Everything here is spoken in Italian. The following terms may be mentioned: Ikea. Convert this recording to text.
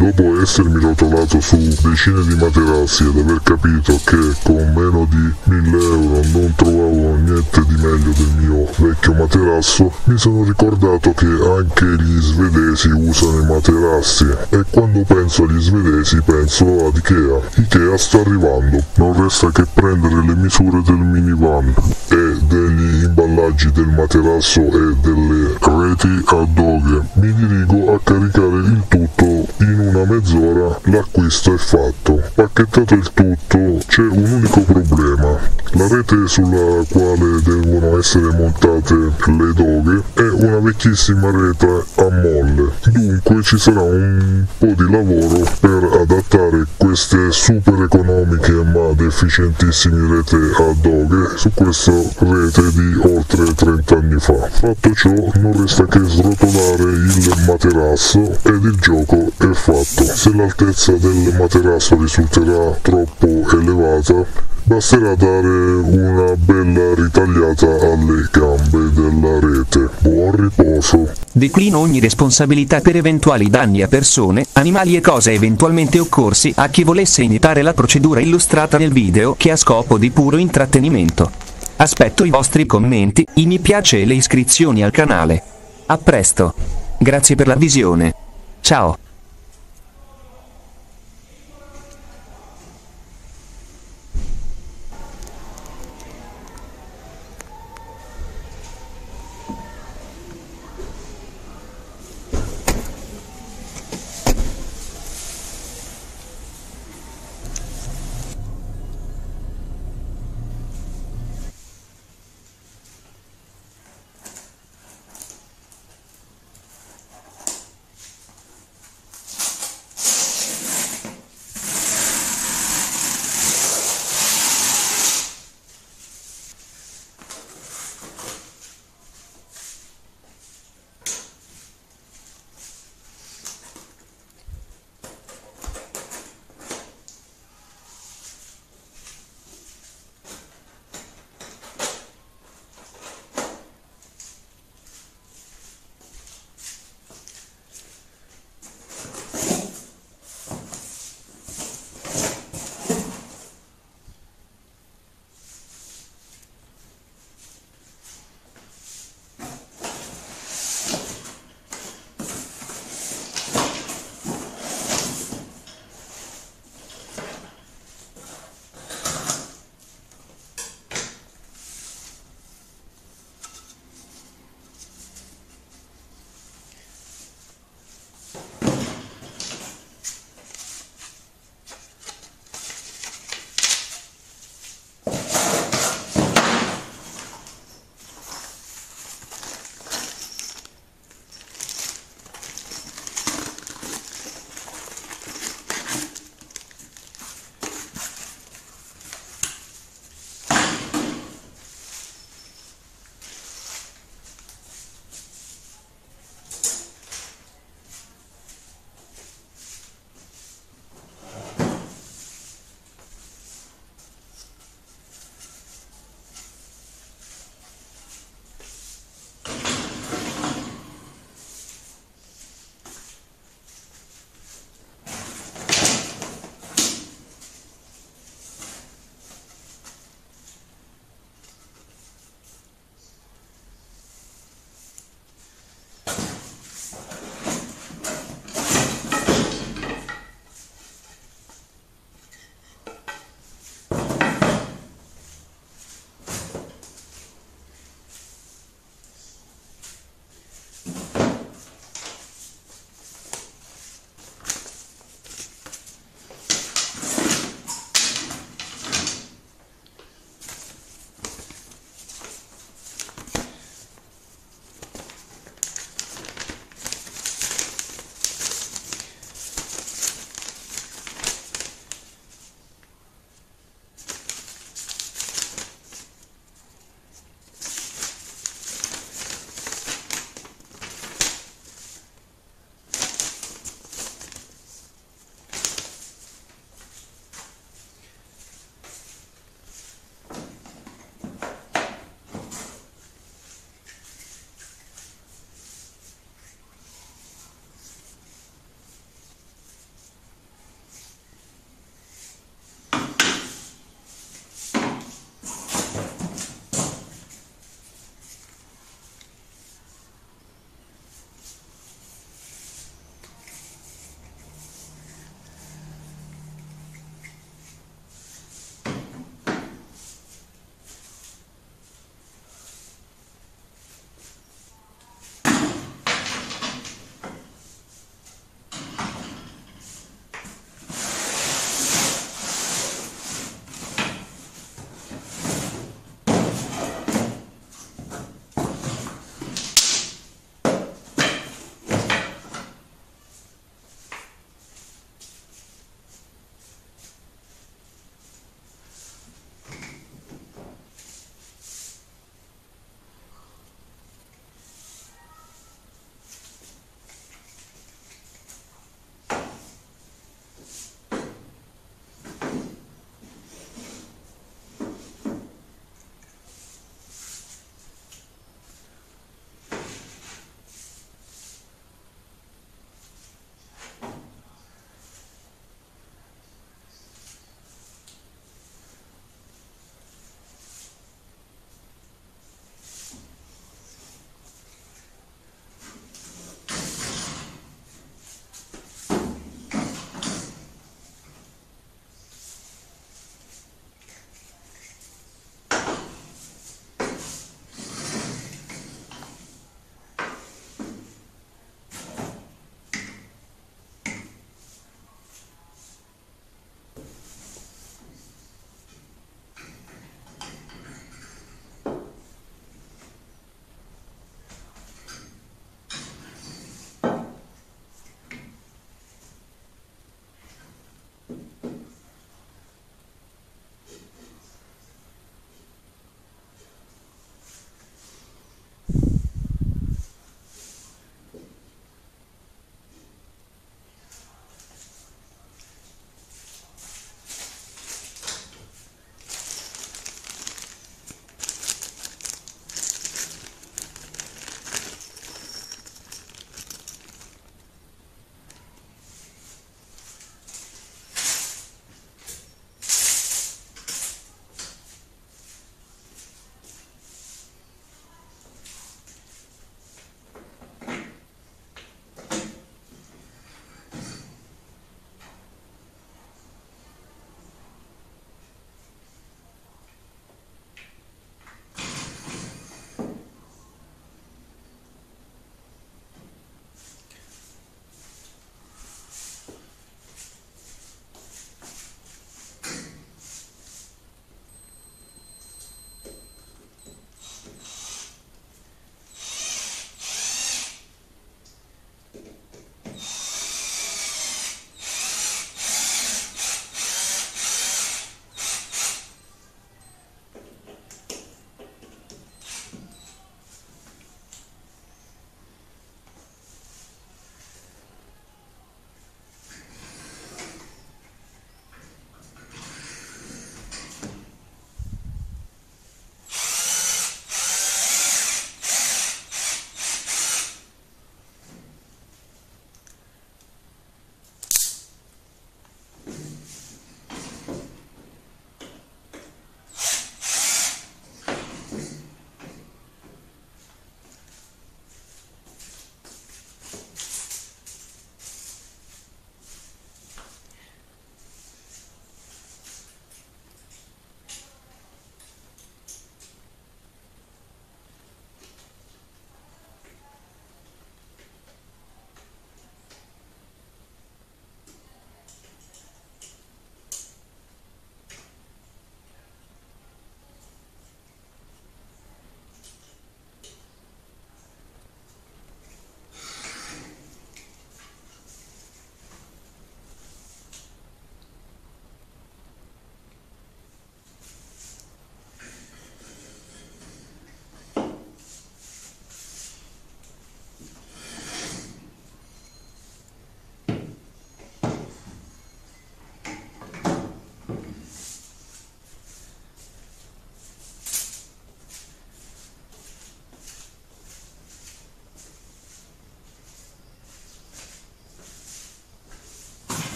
Dopo essermi rotolato su decine di materassi ed aver capito che con meno di 1000 euro non trovavo niente di meglio del mio vecchio materasso, mi sono ricordato che anche gli svedesi usano i materassi, e quando penso agli svedesi penso ad Ikea. Ikea sta arrivando, non resta che prendere le misure del minivan e degli imballaggi del materasso e delle reti a doghe. Mi dirigo a caricare il tutto. In una mezz'ora l'acquisto è fatto. Pacchettato il tutto, c'è un unico problema: la rete sulla quale devono essere montate le doghe è una vecchissima rete a molle, dunque ci sarà un po' di lavoro per adattare queste super economiche ma deficientissime rete a doghe su questa rete di oltre 30 anni fa. Fatto ciò, non resta che srotolare il materasso ed il gioco è fatto. Se l'altezza del materasso risulterà troppo elevata, basterà dare una bella ritagliata alle gambe della rete. Buon riposo. Declino ogni responsabilità per eventuali danni a persone, animali e cose eventualmente occorsi a chi volesse imitare la procedura illustrata nel video, che ha scopo di puro intrattenimento. Aspetto i vostri commenti, i mi piace e le iscrizioni al canale. A presto. Grazie per la visione. Ciao.